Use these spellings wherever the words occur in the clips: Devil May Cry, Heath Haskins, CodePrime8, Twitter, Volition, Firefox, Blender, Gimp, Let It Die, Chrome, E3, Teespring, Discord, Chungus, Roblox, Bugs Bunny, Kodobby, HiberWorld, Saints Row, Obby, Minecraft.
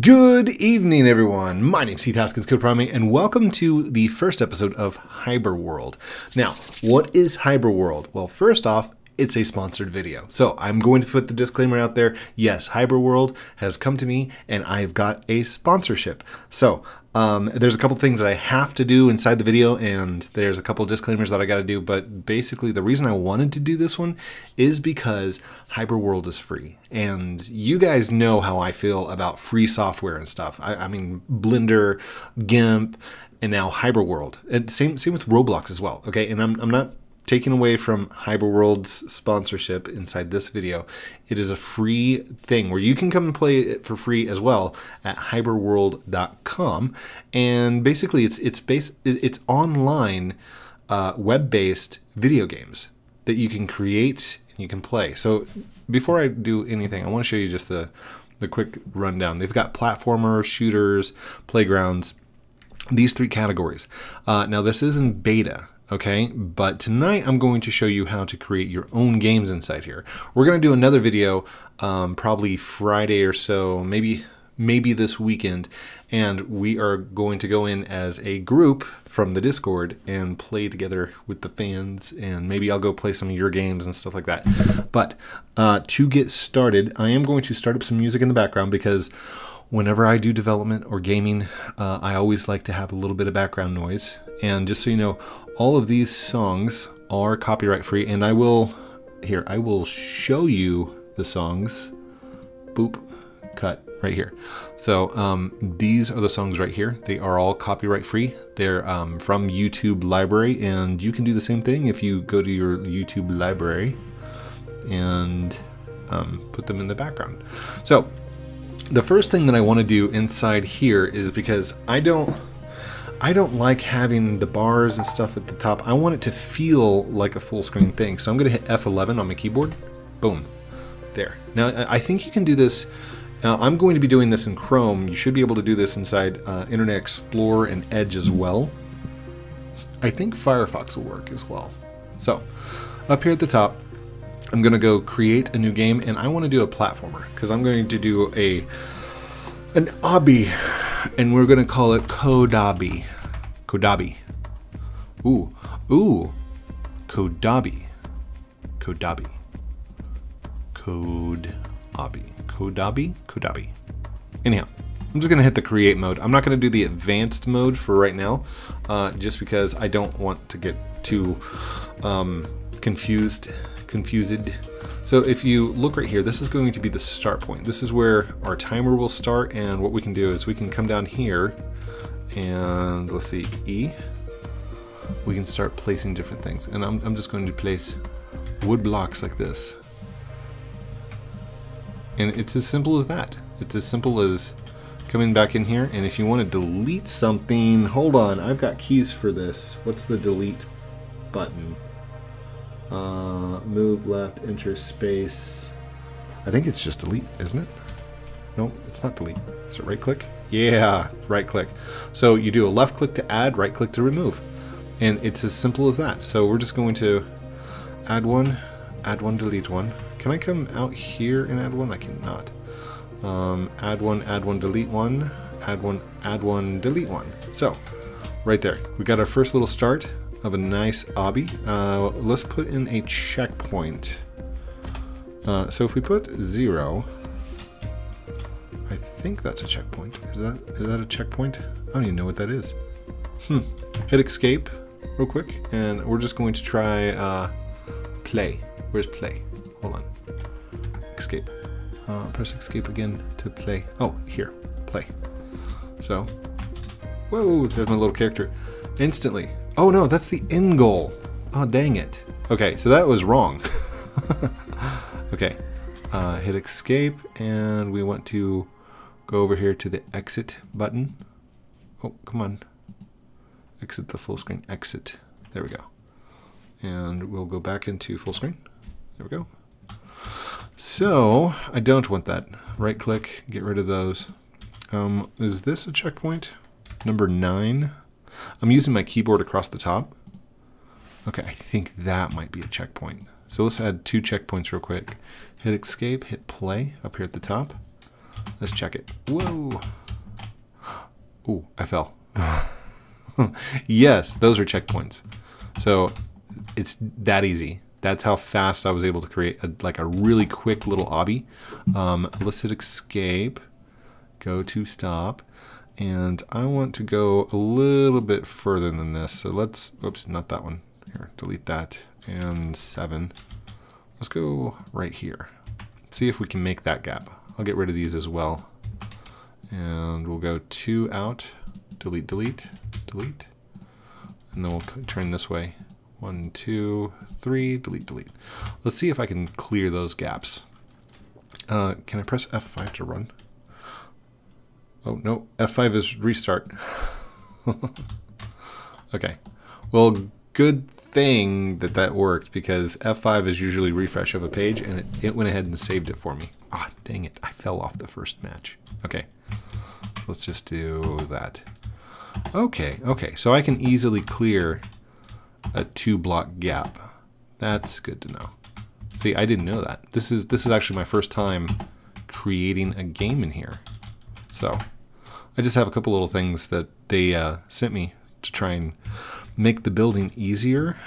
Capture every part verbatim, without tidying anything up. Good evening, everyone. My name's Heath Haskins, CodePrime eight, and welcome to the first episode of HiberWorld. Now, what is HiberWorld? Well, first off, it's a sponsored video. So I'm going to put the disclaimer out there. Yes, HiberWorld has come to me and I've got a sponsorship. So um, there's a couple things that I have to do inside the video, and there's a couple disclaimers that I got to do. But basically the reason I wanted to do this one is because HiberWorld is free. And you guys know how I feel about free software and stuff. I, I mean, Blender, Gimp, and now HiberWorld. And same, same with Roblox as well. Okay, and I'm, I'm not taken away from HiberWorld's sponsorship inside this video. It is a free thing where you can come and play it for free as well at hiber world dot com, and basically it's it's based it's online uh, web-based video games that you can create and you can play. So before I do anything, I want to show you just the the quick rundown. They've got platformers, shooters, playgrounds, these three categories. Uh, now this is in beta. Okay, but tonight I'm going to show you how to create your own games inside here. We're going to do another video um, probably Friday or so, maybe maybe this weekend, and we are going to go in as a group from the Discord and play together with the fans, and maybe I'll go play some of your games and stuff like that. But uh, to get started, I am going to start up some music in the background because whenever I do development or gaming, uh, I always like to have a little bit of background noise. And just so you know, all of these songs are copyright free, and I will, here, I will show you the songs. Boop, cut, right here. So um, these are the songs right here. They are all copyright free. They're um, from YouTube library, and you can do the same thing if you go to your YouTube library and um, put them in the background. So the first thing that I want to do inside here is, because I don't, I don't like having the bars and stuff at the top. I want it to feel like a full screen thing. So I'm gonna hit F eleven on my keyboard. Boom, there. Now I think you can do this. Now I'm going to be doing this in Chrome. You should be able to do this inside uh, Internet Explorer and Edge as well. I think Firefox will work as well. So up here at the top, I'm gonna go create a new game, and I wanna do a platformer because I'm going to do a an obby, and we're gonna call it Kodobby. Kodobby. Ooh, ooh, Kodobby. Kodobby. Kodobby. Kodobby. Kodobby. Anyhow, I'm just gonna hit the create mode. I'm not gonna do the advanced mode for right now, uh, just because I don't want to get too um, confused, confused. So if you look right here, this is going to be the start point. This is where our timer will start, and what we can do is we can come down here and let's see, E. We can start placing different things. And I'm, I'm just going to place wood blocks like this. And it's as simple as that. It's as simple as coming back in here. And if you want to delete something, hold on, I've got keys for this. What's the delete button? Uh, move left, enter space. I think it's just delete, isn't it? No, it's not delete. Is it right click? Yeah, right click. So you do a left click to add, right click to remove. And it's as simple as that. So we're just going to add one, add one, delete one. Can I come out here and add one? I cannot. Um, add one, add one, delete one, add one, add one, delete one. So right there, we got our first little start of a nice obby. Uh, let's put in a checkpoint. Uh, so if we put zero, I think that's a checkpoint. Is that is that a checkpoint? I don't even know what that is. Hmm. Hit escape real quick, and we're just going to try uh, play. Where's play? Hold on. Escape. Uh, press escape again to play. Oh, here, play. So, whoa, there's my little character. Instantly. Oh no, that's the end goal. Oh, dang it. Okay, so that was wrong. Okay, uh, hit escape, and we want to go over here to the exit button. Oh, come on. Exit the full screen, exit. There we go. And we'll go back into full screen. There we go. So, I don't want that. Right click, get rid of those. Um, is this a checkpoint? Number nine? I'm using my keyboard across the top. Okay, I think that might be a checkpoint. So let's add two checkpoints real quick. Hit escape, hit play up here at the top. Let's check it. Whoa. Ooh, I fell. Yes, those are checkpoints. So it's that easy. That's how fast I was able to create a, like a really quick little obby. Um, let's hit escape, go to stop. And I want to go a little bit further than this. So let's, oops, not that one. Here, delete that. And seven. Let's go right here. See if we can make that gap. I'll get rid of these as well. And we'll go two out, delete, delete, delete. And then we'll turn this way. One, two, three, delete, delete. Let's see if I can clear those gaps. Uh, can I press F five to run? Oh, no, F five is restart. Okay, well, good thing that that worked, because F five is usually refresh of a page, and it, it went ahead and saved it for me. Ah, dang it, I fell off the first match. Okay, so let's just do that. Okay, okay, so I can easily clear a two block gap. That's good to know. See, I didn't know that. This is, this is actually my first time creating a game in here. So I just have a couple little things that they uh, sent me to try and make the building easier.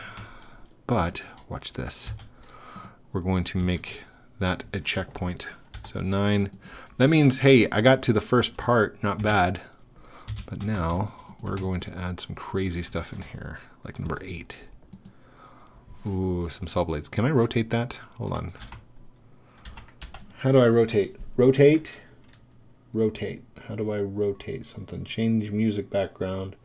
But watch this. We're going to make that a checkpoint. So nine. That means, hey, I got to the first part, not bad. But now we're going to add some crazy stuff in here, like number eight. Ooh, some saw blades. Can I rotate that? Hold on. How do I rotate? Rotate. Rotate. How do I rotate something? Change music background.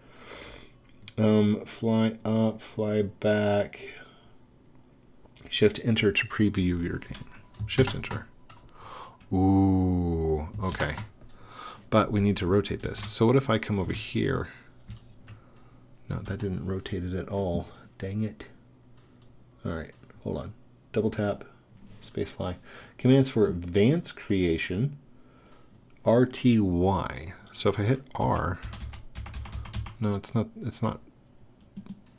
Um, fly up, fly back. Shift enter to preview your game. Shift enter. Ooh, okay. But we need to rotate this. So what if I come over here? No, that didn't rotate it at all. Dang it. All right, hold on. Double tap, space fly. Commands for advanced creation. R T Y. So if I hit R, no, it's not, it's not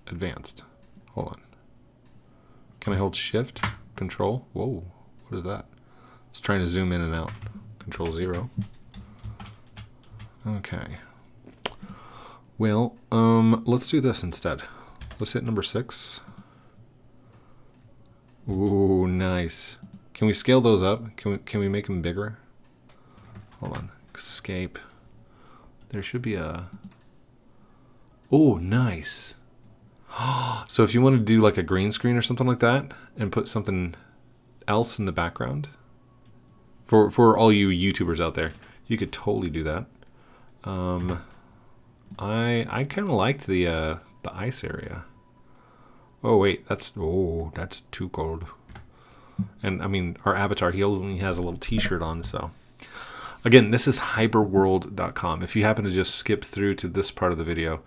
advanced. Hold on. Can I hold shift, control? Whoa, what is that? It's trying to zoom in and out. Control zero. Okay. Well, um, let's do this instead. Let's hit number six. Ooh, nice. Can we scale those up? Can we, can we make them bigger? Hold on, escape. There should be a, oh, nice. So if you want to do like a green screen or something like that and put something else in the background, for, for all you YouTubers out there, you could totally do that. Um, I I kind of liked the, uh, the ice area. Oh wait, that's, oh, that's too cold. And I mean, our avatar, he only has a little t-shirt on, so. Again, this is hiber world dot com. If you happen to just skip through to this part of the video,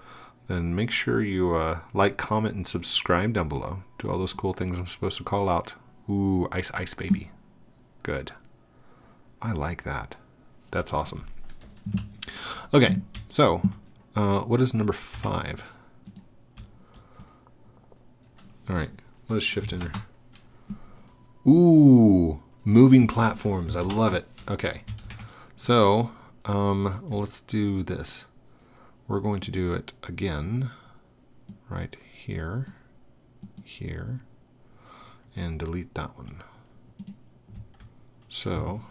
then make sure you uh, like, comment, and subscribe down below. Do all those cool things I'm supposed to call out. Ooh, ice, ice, baby. Good. I like that. That's awesome. Okay, so uh, what is number five? All right, let's shift enter. Ooh, moving platforms. I love it. Okay. So um, let's do this. We're going to do it again right here, here, and delete that one. So,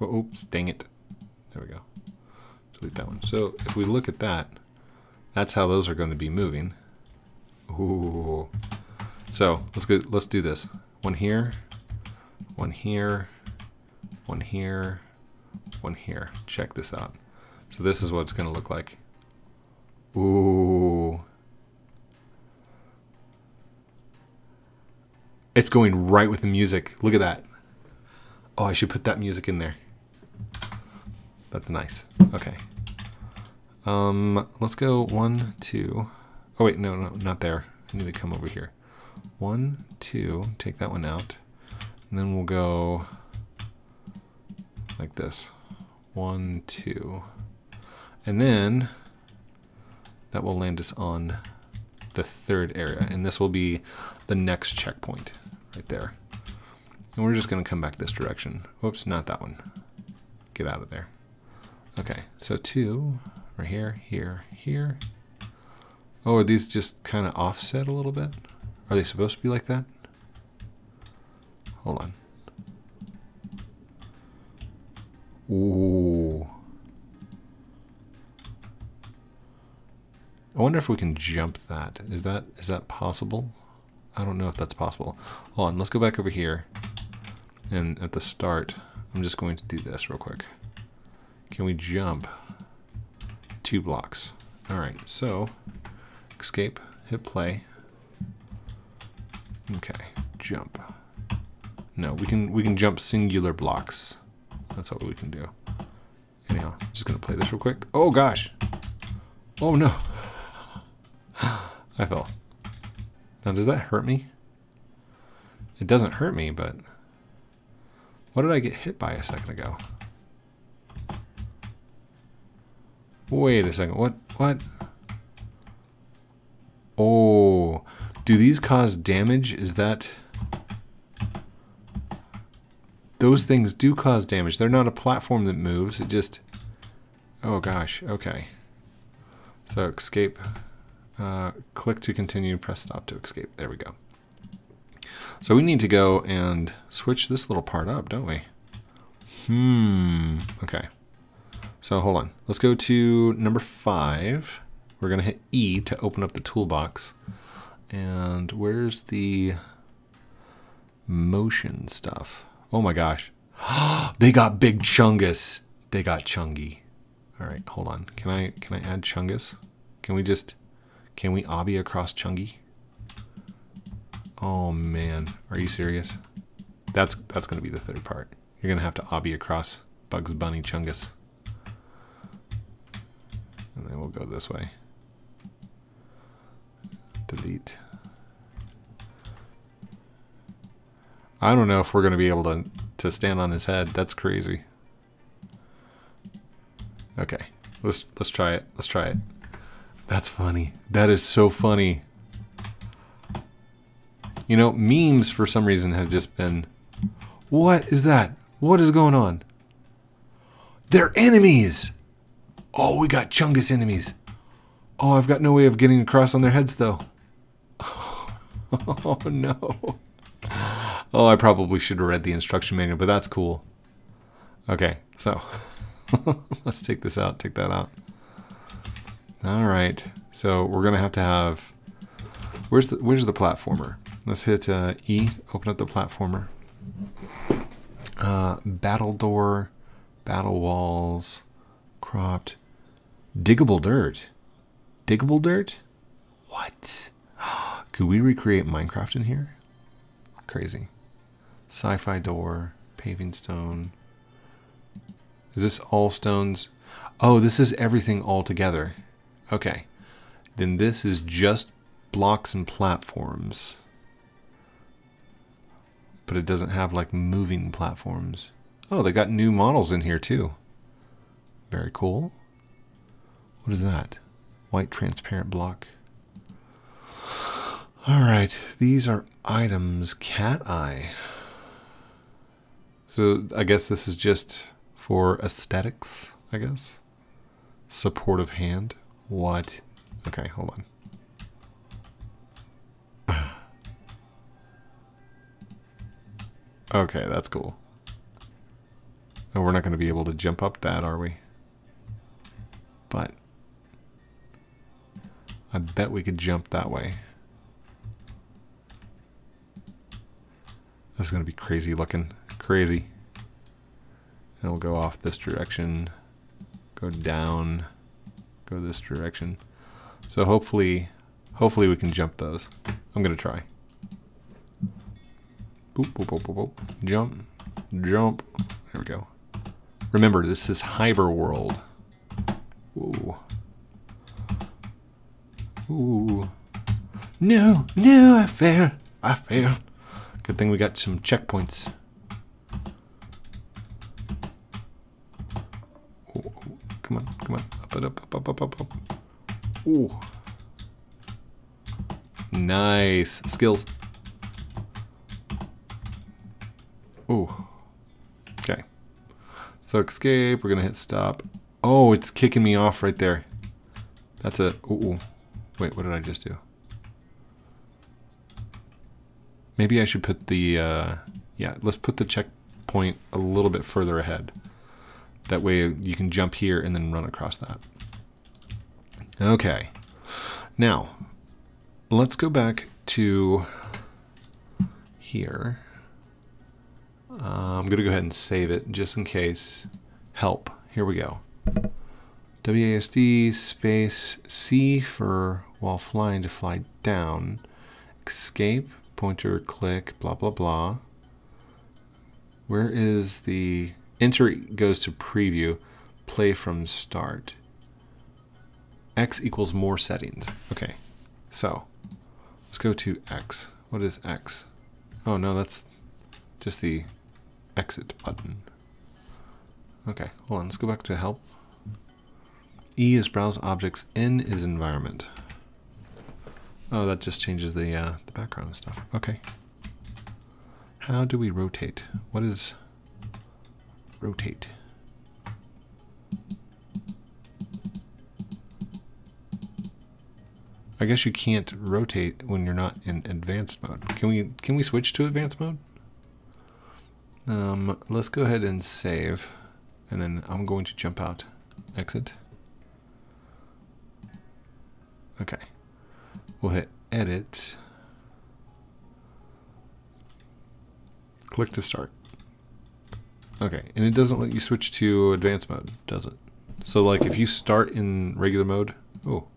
oh, oops, dang it. There we go. Delete that one. So if we look at that, that's how those are going to be moving. Ooh. So let's go, let's do this. One here, one here, one here. One here. Check this out. So this is what it's going to look like. Ooh. It's going right with the music. Look at that. Oh, I should put that music in there. That's nice. Okay. Um, let's go one, two. Oh wait, no, no, not there. I need to come over here. One, two, take that one out. And then we'll go like this. One, two, and then that will land us on the third area, and this will be the next checkpoint right there. And we're just going to come back this direction. Whoops, not that one. get out of there. Okay, so two right here, here, here. Oh, are these just kind of offset a little bit? Are they supposed to be like that? Hold on. Ooh. I wonder if we can jump that. Is that is that possible? I don't know if that's possible. Hold on, let's go back over here. And at the start, I'm just going to do this real quick. Can we jump two blocks? All right, so escape, hit play. Okay, jump. No, we can we can jump singular blocks. That's what we can do. Anyhow, I'm just gonna play this real quick. Oh gosh. Oh no. I fell. Now does that hurt me? It doesn't hurt me, but what did I get hit by a second ago? Wait a second. What? What? Oh, do these cause damage? Is that? Those things do cause damage. They're not a platform that moves. It just, oh gosh. Okay. So escape, uh, click to continue, press stop to escape. There we go. So we need to go and switch this little part up, don't we? Hmm. Okay. So hold on. Let's go to number five. We're going to hit E to open up the toolbox. And where's the motion stuff? Oh my gosh. They got big Chungus. They got Chungy. All right, hold on. Can I can I add Chungus? Can we just can we obby across Chungy? Oh man, are you serious? That's that's going to be the third part. You're going to have to obby across Bugs Bunny Chungus. And then we'll go this way. Delete. I don't know if we're going to be able to, to stand on his head. That's crazy. Okay, let's let's try it. Let's try it. That's funny. That is so funny. You know, memes for some reason have just been. What is that? What is going on? They're enemies. Oh, we got Chungus enemies. Oh, I've got no way of getting across on their heads though. Oh, oh no. Oh, I probably should have read the instruction manual, but that's cool. Okay, so let's take this out, take that out. All right, so we're gonna have to have, where's the, where's the platformer? Let's hit uh, E, open up the platformer. Uh, battle door, battle walls, cropped, diggable dirt. Diggable dirt? What? Could we recreate Minecraft in here? Crazy. Sci-fi door, paving stone. Is this all stones? Oh, this is everything all together. Okay. Then this is just blocks and platforms. But it doesn't have like moving platforms. Oh, they got new models in here too. Very cool. What is that? White transparent block. All right, these are items, cat eye. So I guess this is just for aesthetics, I guess. Supportive hand, what? Okay, hold on. Okay, that's cool. Oh, we're not gonna be able to jump up that, are we? But I bet we could jump that way. This is gonna be crazy looking, crazy. And we'll go off this direction, go down, go this direction. So hopefully, hopefully we can jump those. I'm gonna try. Boop, boop, boop, boop, boop. Jump, jump, there we go. Remember, this is HiberWorld. Whoa. Ooh. No, no, I failed, I failed. Good thing we got some checkpoints. Oh, come on, come on. Up it up, up, up, up, up. Ooh. Nice. Skills. Ooh. Okay. So escape, we're gonna hit stop. Oh, it's kicking me off right there. That's a, ooh, wait, what did I just do? Maybe I should put the, uh, yeah, let's put the checkpoint a little bit further ahead. That way you can jump here and then run across that. Okay, now let's go back to here. Uh, I'm gonna go ahead and save it just in case. Help, here we go. W A S D space C for while flying to fly down. Escape, pointer, click, blah, blah, blah. Where is the, enter goes to preview, play from start. X equals more settings. Okay, so let's go to X. What is X? Oh no, that's just the exit button. Okay, hold on, let's go back to help. E is browse objects, N is environment. Oh, that just changes the, uh, the background stuff. Okay. How do we rotate? What is rotate? I guess you can't rotate when you're not in advanced mode. Can we can we switch to advanced mode? Um, let's go ahead and save, and then I'm going to jump out, exit. Okay, we'll hit edit. Click to start. Okay, and it doesn't let you switch to advanced mode, does it? So like if you start in regular mode, oh.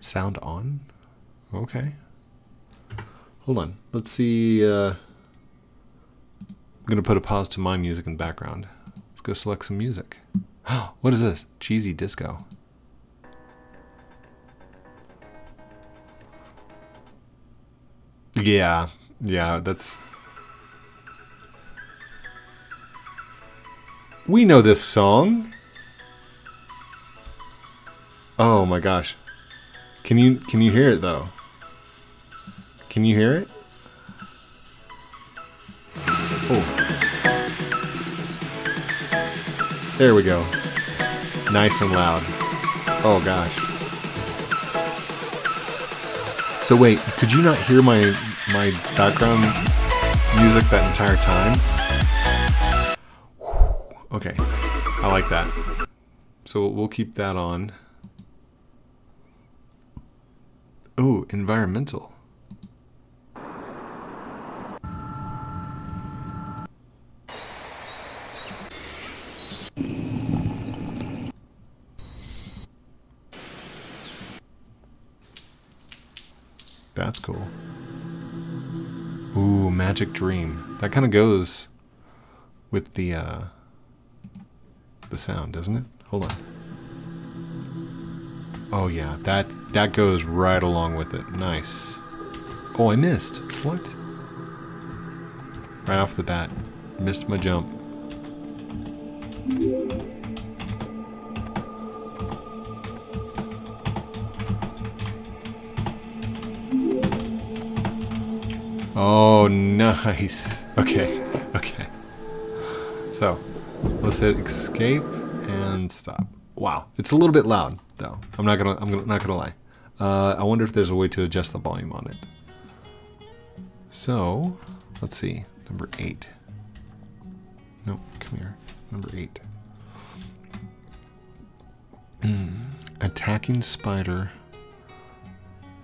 Sound on? Okay. Hold on. Let's see. Uh, I'm going to put a pause to my music in the background. Let's go select some music. What is this? Cheesy disco. Yeah. Yeah, that's... We know this song. Oh my gosh. Can you can you hear it though? Can you hear it? Oh. There we go. Nice and loud. Oh gosh. So wait, could you not hear my my background music that entire time? Whew. Okay. I like that. So we'll keep that on. Oh, environmental. That's cool. Ooh, Magic Dream. That kind of goes with the uh, the sound, doesn't it? Hold on. Oh yeah, that that goes right along with it. Nice. Oh, I missed. What? Right off the bat, missed my jump. Oh, nice. Okay, okay. So, let's hit escape and stop. Wow, it's a little bit loud. Though I'm not gonna, I'm not gonna lie. Uh, I wonder if there's a way to adjust the volume on it. So, let's see. Number eight. No, come here. Number eight. Attacking spider.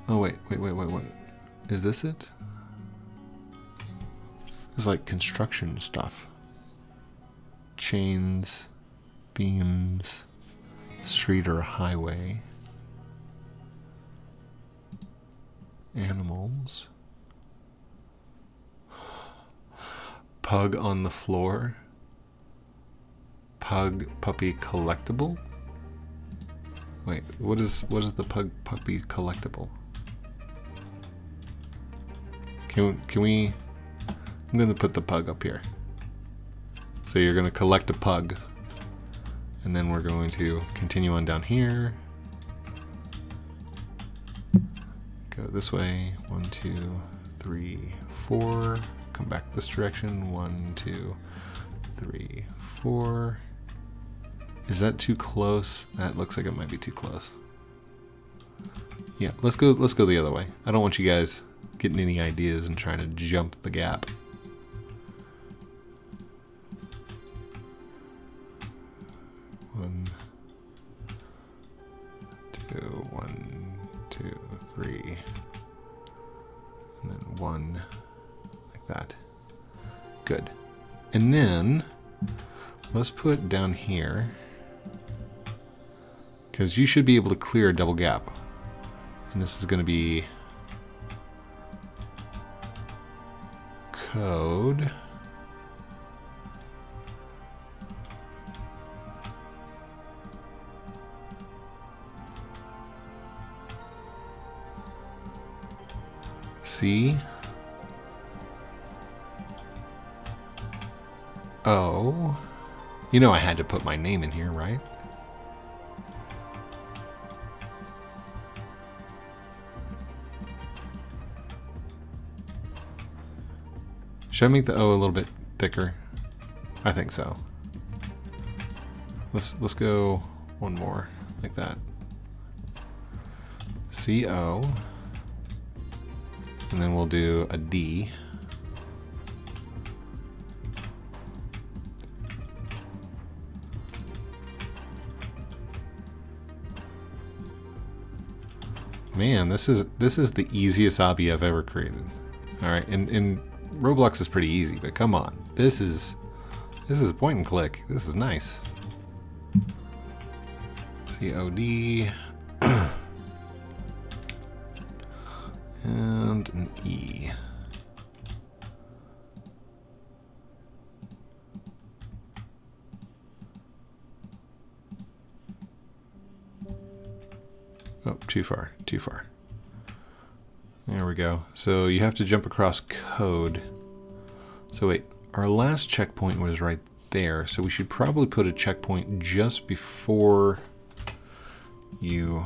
Oh wait, wait, wait, wait, wait. Is this it? It's like construction stuff. Chains, beams. Street or highway. Animals. Pug on the floor. Pug puppy collectible. Wait, what is what is the pug puppy collectible? Can can we? I'm gonna put the pug up here. So you're gonna collect a pug. And then we're going to continue on down here. Go this way, one, two, three, four. Come back this direction, one, two, three, for... Is that too close? That looks like it might be too close. Yeah, let's go, let's go the other way. I don't want you guys getting any ideas and trying to jump the gap. One, two, one, two, three, and then one, like that. Good. And then, let's put down here, because you should be able to clear a double gap. And this is going to be code. C. O. You know I had to put my name in here, right? Should I make the O a little bit thicker? I think so. Let's let's go one more like that. C O, and then we'll do a D. Man, this is this is the easiest hobby I've ever created. All right, and and. Roblox is pretty easy, but come on, this is this is point and click. This is nice. C O D and an E. Oh, too far, too far. There we go. So you have to jump across code. So wait, our last checkpoint was right there. So we should probably put a checkpoint just before you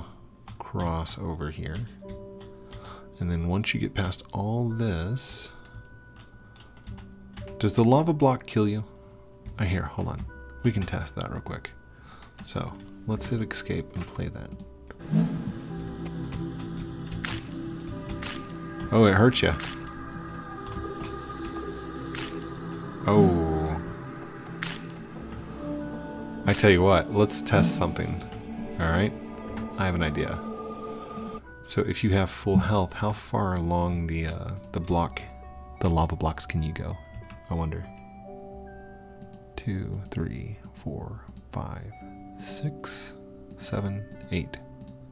cross over here. And then once you get past all this, does the lava block kill you? I hear, hold on. We can test that real quick. So let's hit escape and play that. Oh, it hurts you. Oh. I tell you what, let's test something. All right? I have an idea. So if you have full health, how far along the uh, the block, the lava blocks can you go? I wonder. Two, three, four, five, six, seven, eight,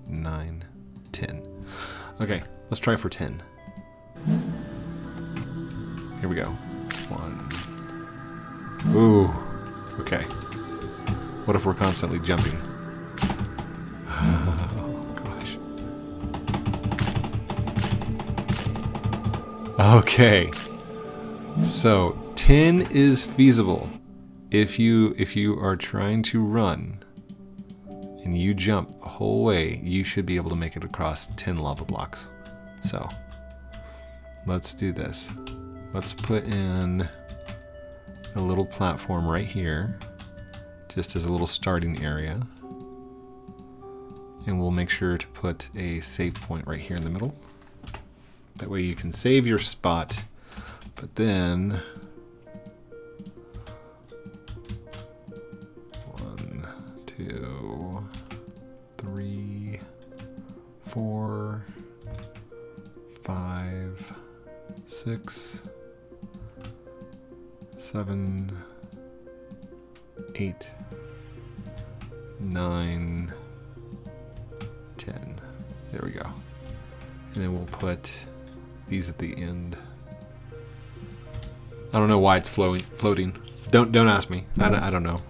nine, ten. Okay, let's try for ten. Here we go. One. Ooh. Okay. What if we're constantly jumping? Oh, gosh. Okay. So ten is feasible. If you if you are trying to run and you jump the whole way, you should be able to make it across ten lava blocks. So let's do this. Let's put in a little platform right here, just as a little starting area. And we'll make sure to put a save point right here in the middle. That way you can save your spot, but then one, two, three, four, five, six, seven, eight, nine, ten. There we go. And then we'll put these at the end. I don't know why it's flowing, floating. Don't don't ask me. I don't, I don't know.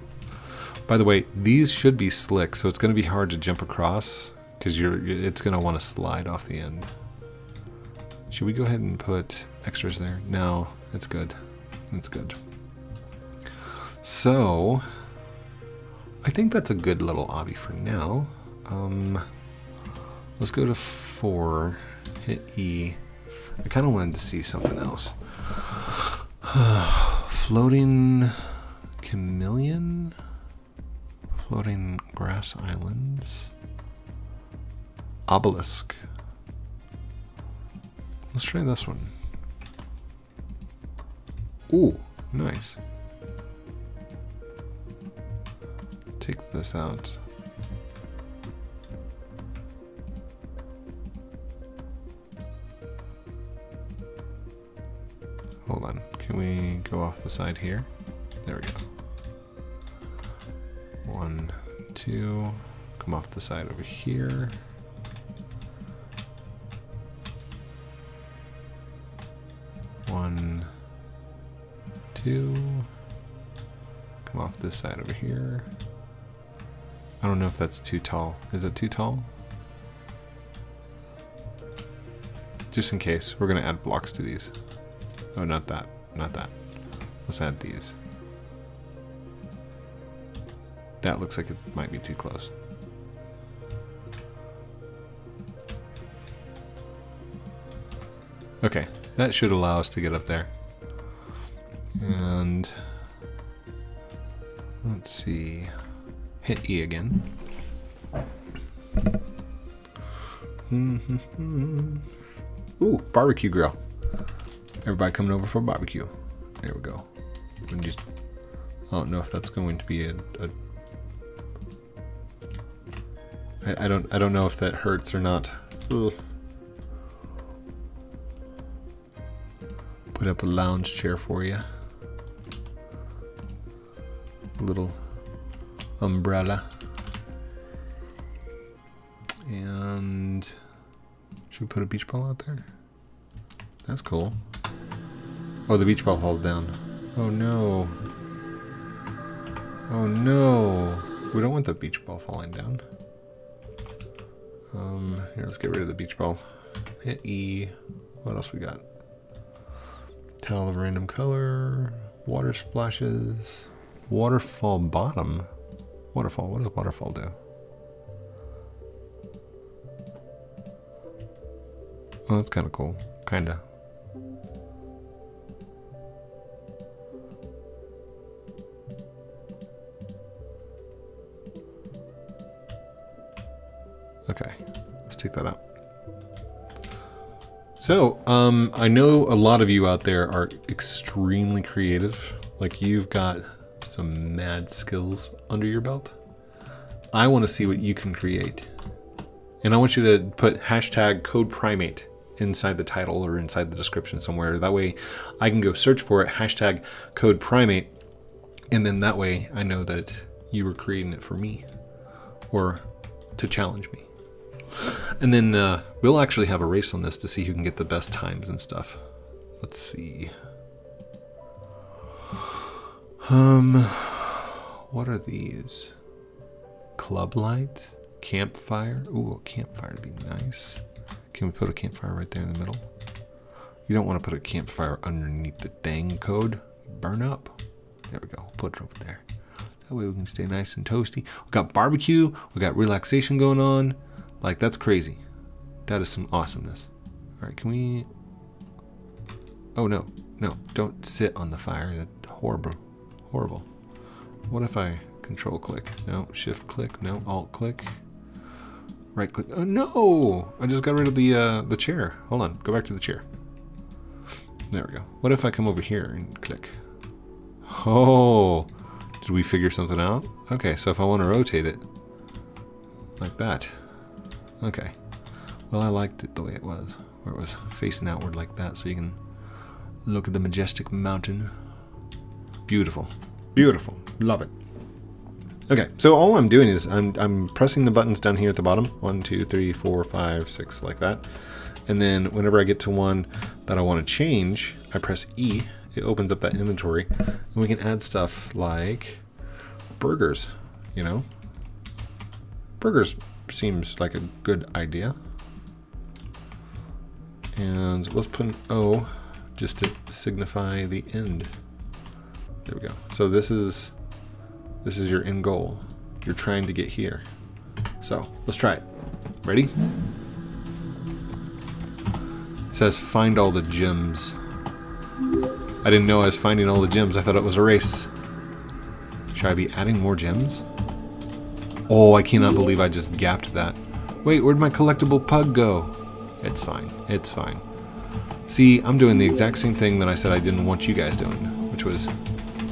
By the way, these should be slick, so it's going to be hard to jump across because you're. It's going to want to slide off the end. Should we go ahead and put extras there? No, that's good. That's good. So, I think that's a good little obby for now. Um, let's go to four, hit E. I kind of wanted to see something else. Floating chameleon, floating grass islands, obelisk. Let's try this one. Ooh, nice. Take this out. Hold on, can we go off the side here? There we go. One, two, come off the side over here. One, two, come off this side over here. I don't know if that's too tall. Is it too tall? Just in case, we're gonna add blocks to these. Oh, not that, not that. Let's add these. That looks like it might be too close. Okay, that should allow us to get up there. And let's see, hit E again. Ooh, barbecue grill. Everybody coming over for a barbecue. There we go. And just, I don't know if that's going to be a, a I, I don't I don't know if that hurts or not. Ugh. Put up a lounge chair for you. A little umbrella. And should we put a beach ball out there? That's cool. Oh, the beach ball falls down. Oh no. Oh no. We don't want the beach ball falling down. Um, here, let's get rid of the beach ball. Hit E. What else we got? Towel of random color. Water splashes. Waterfall bottom. Waterfall. What does waterfall do? Oh, that's kind of cool. Kinda. Okay, let's take that out. So, um, I know a lot of you out there are extremely creative. Like, you've got some mad skills under your belt. I want to see what you can create. And I want you to put hashtag Code Prime eight inside the title or inside the description somewhere. That way I can go search for it, hashtag Code Prime eight. And then that way I know that you were creating it for me or to challenge me. And then uh, we'll actually have a race on this to see who can get the best times and stuff. Let's see. Um, what are these? Club light, campfire. Ooh, a campfire would be nice. Can we put a campfire right there in the middle? You don't want to put a campfire underneath the dang code. Burn up. There we go. Put it over there. That way we can stay nice and toasty. We got barbecue. We got relaxation going on. Like, that's crazy. That is some awesomeness. All right, can we? Oh no, no, don't sit on the fire. That's horrible, horrible. What if I control click? No, shift click, no, alt click, right click. Oh no, I just got rid of the, uh, the chair. Hold on, go back to the chair. There we go. What if I come over here and click? Oh, did we figure something out? Okay, so if I want to rotate it like that, okay. Well, I liked it the way it was, where it was facing outward like that, so you can look at the majestic mountain. Beautiful, beautiful, love it. Okay, so all I'm doing is I'm, I'm pressing the buttons down here at the bottom, one, two, three, four, five, six, like that. And then whenever I get to one that I want to change, I press E, it opens up that inventory, and we can add stuff like burgers, you know? Burgers seems like a good idea. And let's put an O just to signify the end. There we go. So this is this is your end goal. You're trying to get here. So let's try it. Ready? It says find all the gems. I didn't know I was finding all the gems. I thought it was a race. Should I be adding more gems? Oh, I cannot believe I just gapped that. Wait, where'd my collectible pug go? It's fine. It's fine. See, I'm doing the exact same thing that I said I didn't want you guys doing, which was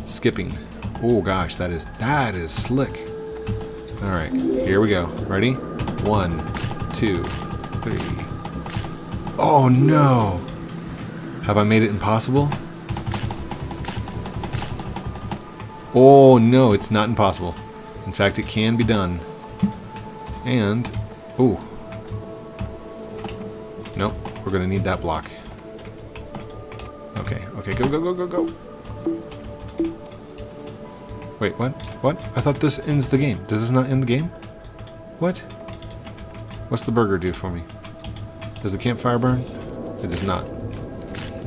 skipping. Oh gosh, that is that is slick. All right, here we go. Ready? One, two, three. Oh no! Have I made it impossible? Oh no, it's not impossible. In fact, it can be done. And, oh. Nope, we're gonna need that block. Okay, okay, go, go, go, go, go. Wait, what? What? I thought this ends the game. Does this not end the game? What? What's the burger do for me? Does the campfire burn? It does not.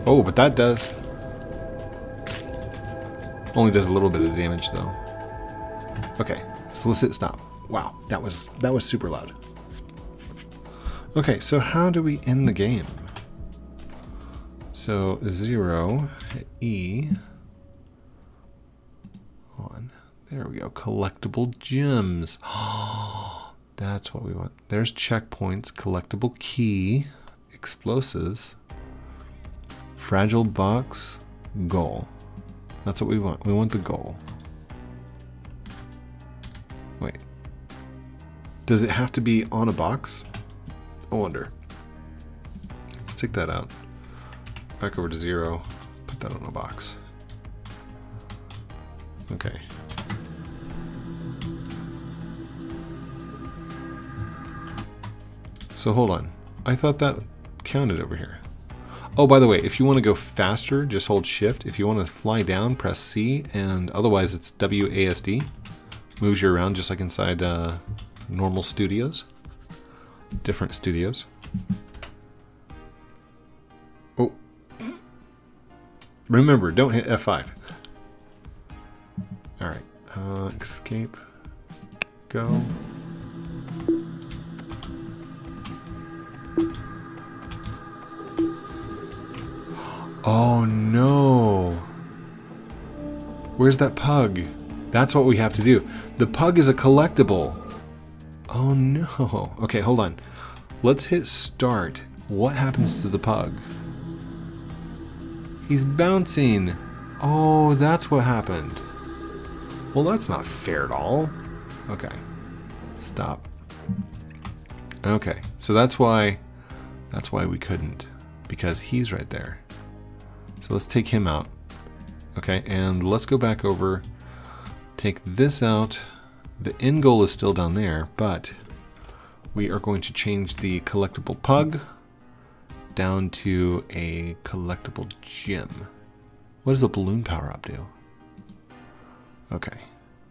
Oh, but that does. Only does a little bit of damage though. Okay, so let's hit stop. Wow, that was that was super loud. Okay, so how do we end the game? So zero, E, on, there we go, collectible gems. That's what we want. There's checkpoints, collectible key, explosives, fragile box, goal. That's what we want, we want the goal. Wait, does it have to be on a box? I wonder. Let's take that out. Back over to zero, put that on a box. Okay. So hold on, I thought that counted over here. Oh, by the way, if you want to go faster, just hold shift. If you want to fly down, press C, and otherwise it's W A S D. Moves you around just like inside uh, normal studios. Different studios. Oh. Remember, don't hit F five. All right, uh, escape, go. Oh no, where's that pug? That's what we have to do. The pug is a collectible. Oh no, okay, hold on. Let's hit start. What happens to the pug? He's bouncing. Oh, that's what happened. Well, that's not fair at all. Okay, stop. Okay, so that's why that's why we couldn't, because he's right there. So let's take him out. Okay, and let's go back over, take this out. The end goal is still down there, but we are going to change the collectible pug down to a collectible gem. What does the balloon power-up do? Okay,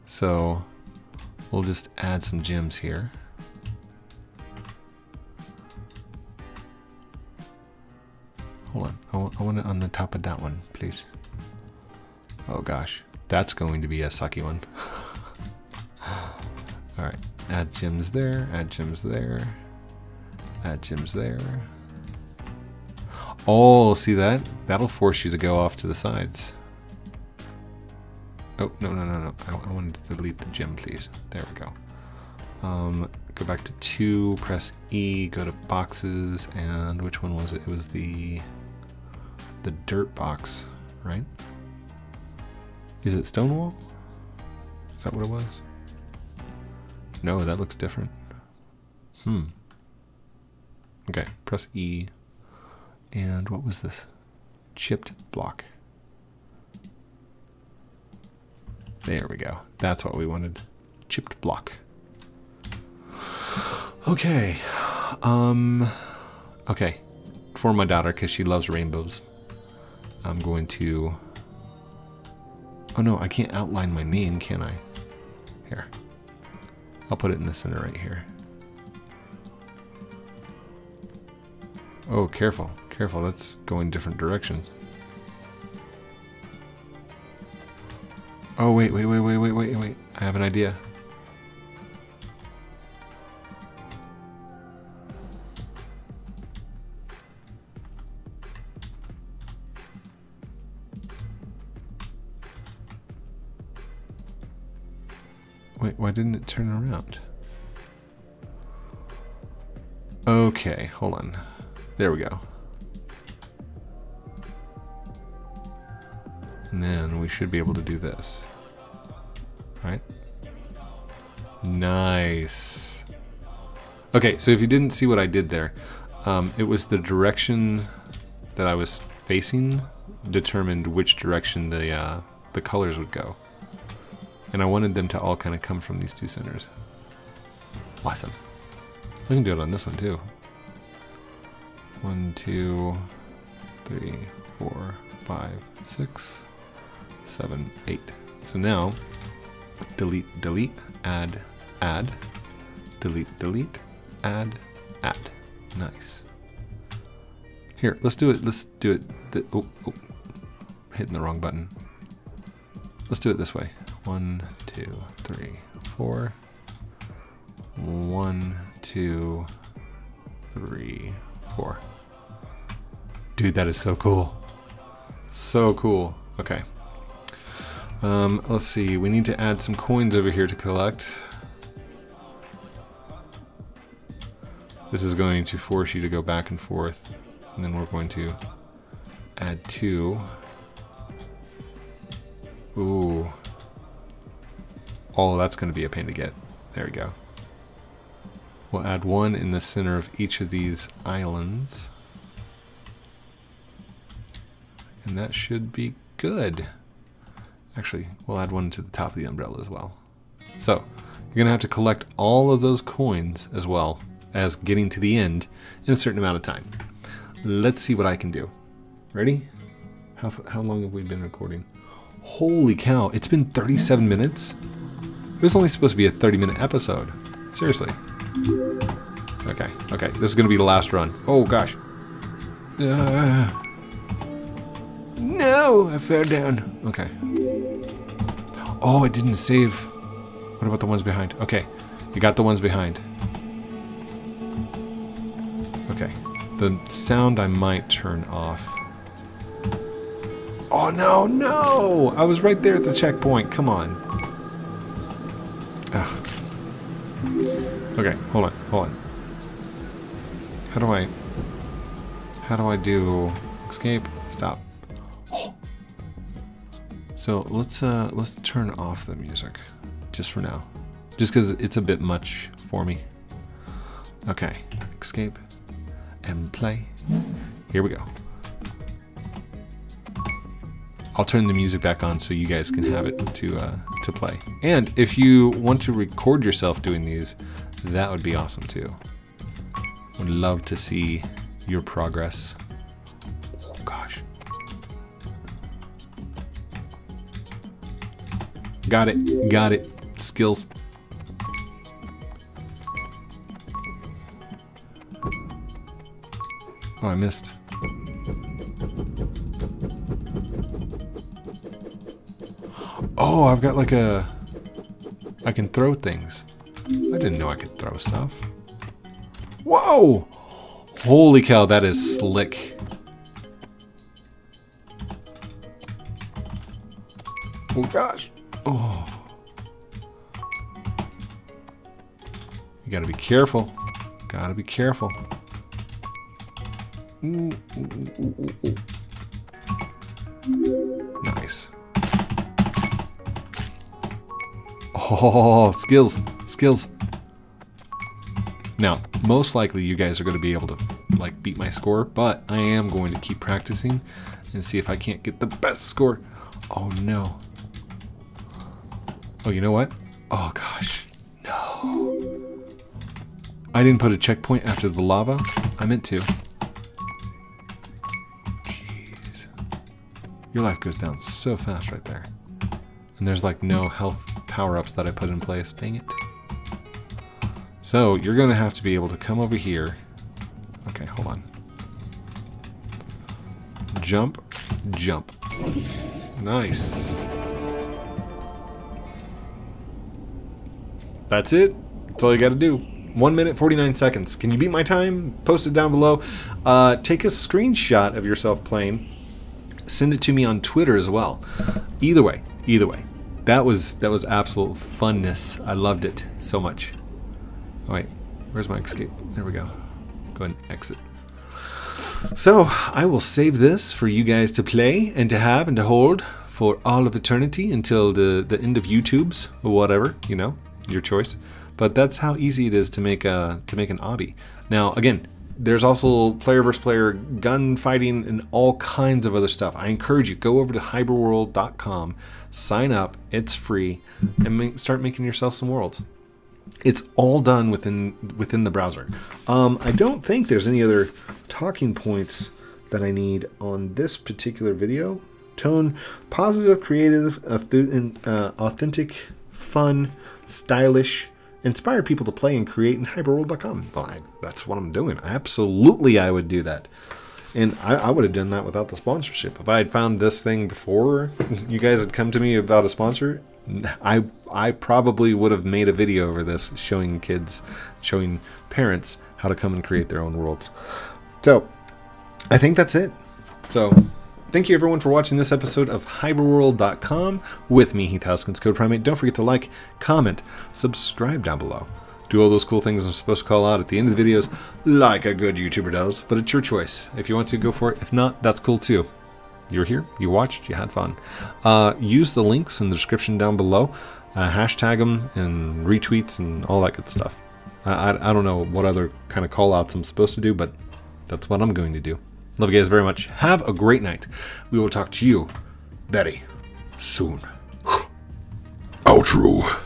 so we'll just add some gems here. Hold on, I want, I want it on the top of that one, please. Oh gosh, that's going to be a sucky one. All right, add gems there, add gems there, add gems there. Oh, see that? That'll force you to go off to the sides. Oh, no, no, no, no. I, I wanted to delete the gem, please. There we go. Um, go back to two, press E, go to boxes, and which one was it? It was the, the dirt box, right? Is it Stonewall? Is that what it was? No, that looks different. Hmm. Okay, press E. And what was this? Chipped block. There we go. That's what we wanted. Chipped block. Okay. Um, okay. For my daughter, because she loves rainbows, I'm going to... Oh no, I can't outline my name, can I? Here. I'll put it in the center right here. Oh, careful. Careful, that's going different directions. Oh, wait, wait, wait, wait, wait, wait, wait. I have an idea. Wait, why didn't it turn around? Okay, hold on. There we go. And then we should be able to do this. Right? Nice. Okay, so if you didn't see what I did there, um, it was the direction that I was facing determined which direction the uh, the colors would go. And I wanted them to all kind of come from these two centers. Awesome. I can do it on this one too. One, two, three, four, five, six, seven, eight. So now, delete, delete, add, add, delete, delete, add, add. Nice. Here, let's do it. Let's do it. The, oh, oh, hitting the wrong button. Let's do it this way. One, two, three, four. One, two, three, four. Dude, that is so cool. So cool. Okay. Um, let's see. We need to add some coins over here to collect. This is going to force you to go back and forth. And then we're going to add two. Ooh. Oh, that's going to be a pain to get. There we go. We'll add one in the center of each of these islands. And that should be good. Actually, we'll add one to the top of the umbrella as well. So, you're going to have to collect all of those coins as well as getting to the end in a certain amount of time. Let's see what I can do. Ready? How, how long have we been recording? Holy cow, it's been thirty-seven minutes? It was only supposed to be a thirty minute episode. Seriously. Okay, okay, this is gonna be the last run. Oh gosh. Uh, no, I fell down. Okay. Oh, it didn't save. What about the ones behind? Okay, you got the ones behind. Okay, the sound I might turn off. Oh no, no! I was right there at the checkpoint, come on. Ugh. Okay, hold on, hold on. How do I... How do I do... Escape, stop. Oh. So let's uh, let's turn off the music, just for now. Just because it's a bit much for me. Okay, escape and play. Here we go. I'll turn the music back on so you guys can have it to uh, to play. And if you want to record yourself doing these, that would be awesome too. Would love to see your progress. Oh gosh. Got it, got it, skills. Oh, I missed. Oh, I've got like a... I can throw things. I didn't know I could throw stuff. Whoa! Holy cow, that is slick. Oh gosh. Oh. You gotta be careful. Gotta be careful. Ooh, ooh, ooh, ooh, ooh. Nice. Oh, skills, skills. Now, most likely you guys are going to be able to like beat my score, but I am going to keep practicing and see if I can't get the best score. Oh no. Oh, you know what? Oh gosh, no. I didn't put a checkpoint after the lava. I meant to. Jeez. Your life goes down so fast right there. And there's like no health power-ups that I put in place. Dang it. So you're gonna have to be able to come over here. Okay, hold on. Jump, jump. Nice. That's it. That's all you gotta do. one minute, forty-nine seconds. Can you beat my time? Post it down below. Uh, take a screenshot of yourself playing. Send it to me on Twitter as well. Either way. Either way, that was that was absolute funness. I loved it so much. All right, where's my escape? There we go. Go ahead and exit. So I will save this for you guys to play and to have and to hold for all of eternity until the, the end of YouTube's or whatever, you know, your choice. But that's how easy it is to make a to make an obby. Now again, there's also player versus player gun fighting and all kinds of other stuff. I encourage you, go over to hiber world dot com, sign up, it's free, and make, start making yourself some worlds. It's all done within within the browser. Um, I don't think there's any other talking points that I need on this particular video. Tone, positive, creative, authentic, fun, stylish. Inspire people to play and create in hiber world dot com. Well, I, that's what I'm doing. Absolutely, I would do that. And I, I would have done that without the sponsorship. If I had found this thing before you guys had come to me about a sponsor, I, I probably would have made a video over this showing kids, showing parents how to come and create their own worlds. So I think that's it. So thank you everyone for watching this episode of hiber world dot com with me, Heath Haskins, CodePrime eight. Don't forget to like, comment, subscribe down below. Do all those cool things I'm supposed to call out at the end of the videos like a good YouTuber does, but it's your choice. If you want to, go for it. If not, that's cool too. You're here, you watched, you had fun. Uh, use the links in the description down below. Uh, hashtag them and retweets and all that good stuff. I, I, I don't know what other kind of call outs I'm supposed to do, but that's what I'm going to do. Love you guys very much. Have a great night. We will talk to you very soon. Outro.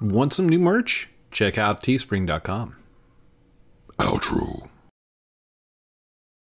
Want some new merch? Check out teespring dot com. Outro.